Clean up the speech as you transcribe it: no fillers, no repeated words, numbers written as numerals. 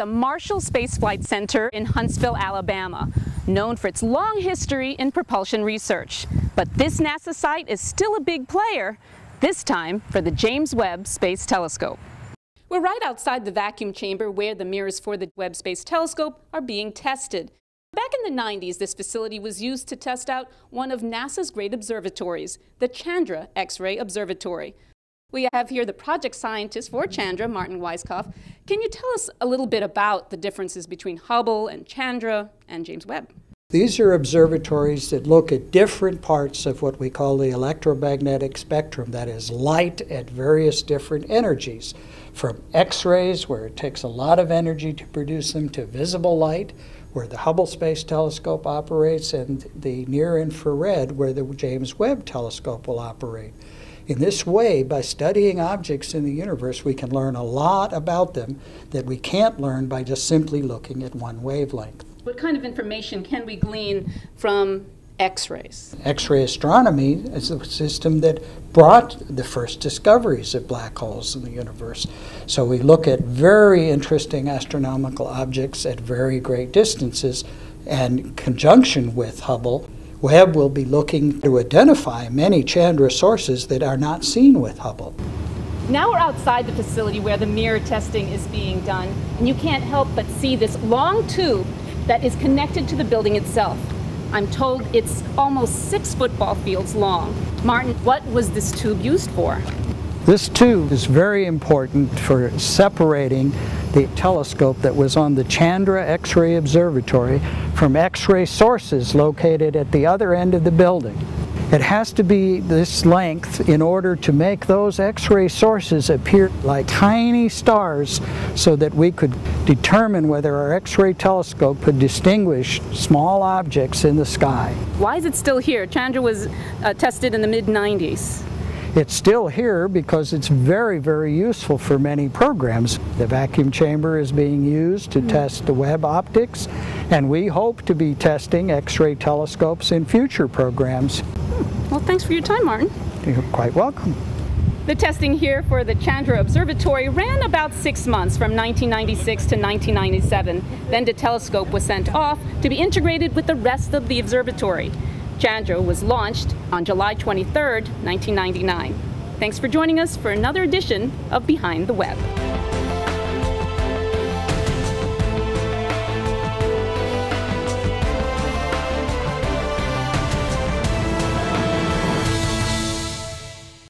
the Marshall Space Flight Center in Huntsville, Alabama, known for its long history in propulsion research. But this NASA site is still a big player, this time for the James Webb Space Telescope. We're right outside the vacuum chamber where the mirrors for the Webb Space Telescope are being tested. Back in the 90s, this facility was used to test out one of NASA's great observatories, the Chandra X-ray Observatory. We have here the project scientist for Chandra, Martin Weisskopf. Can you tell us a little bit about the differences between Hubble and Chandra and James Webb? These are observatories that look at different parts of what we call the electromagnetic spectrum, that is light at various different energies, from X-rays, where it takes a lot of energy to produce them, to visible light, where the Hubble Space Telescope operates, and the near-infrared, where the James Webb Telescope will operate. In this way, by studying objects in the universe, we can learn a lot about them that we can't learn by just simply looking at one wavelength. What kind of information can we glean from X-rays? X-ray astronomy is a system that brought the first discoveries of black holes in the universe. So we look at very interesting astronomical objects at very great distances, and in conjunction with Hubble, Webb will be looking to identify many Chandra sources that are not seen with Hubble. Now we're outside the facility where the mirror testing is being done, and you can't help but see this long tube that is connected to the building itself. I'm told it's almost 6 football fields long. Martin, what was this tube used for? This tube is very important for separating the telescope that was on the Chandra X-ray Observatory from X-ray sources located at the other end of the building. It has to be this length in order to make those X-ray sources appear like tiny stars, so that we could determine whether our X-ray telescope could distinguish small objects in the sky. Why is it still here? Chandra was tested in the mid-90s. It's still here because it's very, very useful for many programs. The vacuum chamber is being used to test the Webb optics, and we hope to be testing X-ray telescopes in future programs. Well, thanks for your time, Martin. You're quite welcome. The testing here for the Chandra Observatory ran about 6 months, from 1996 to 1997. Then the telescope was sent off to be integrated with the rest of the observatory. Chandra was launched on July 23, 1999. Thanks for joining us for another edition of Behind the Web.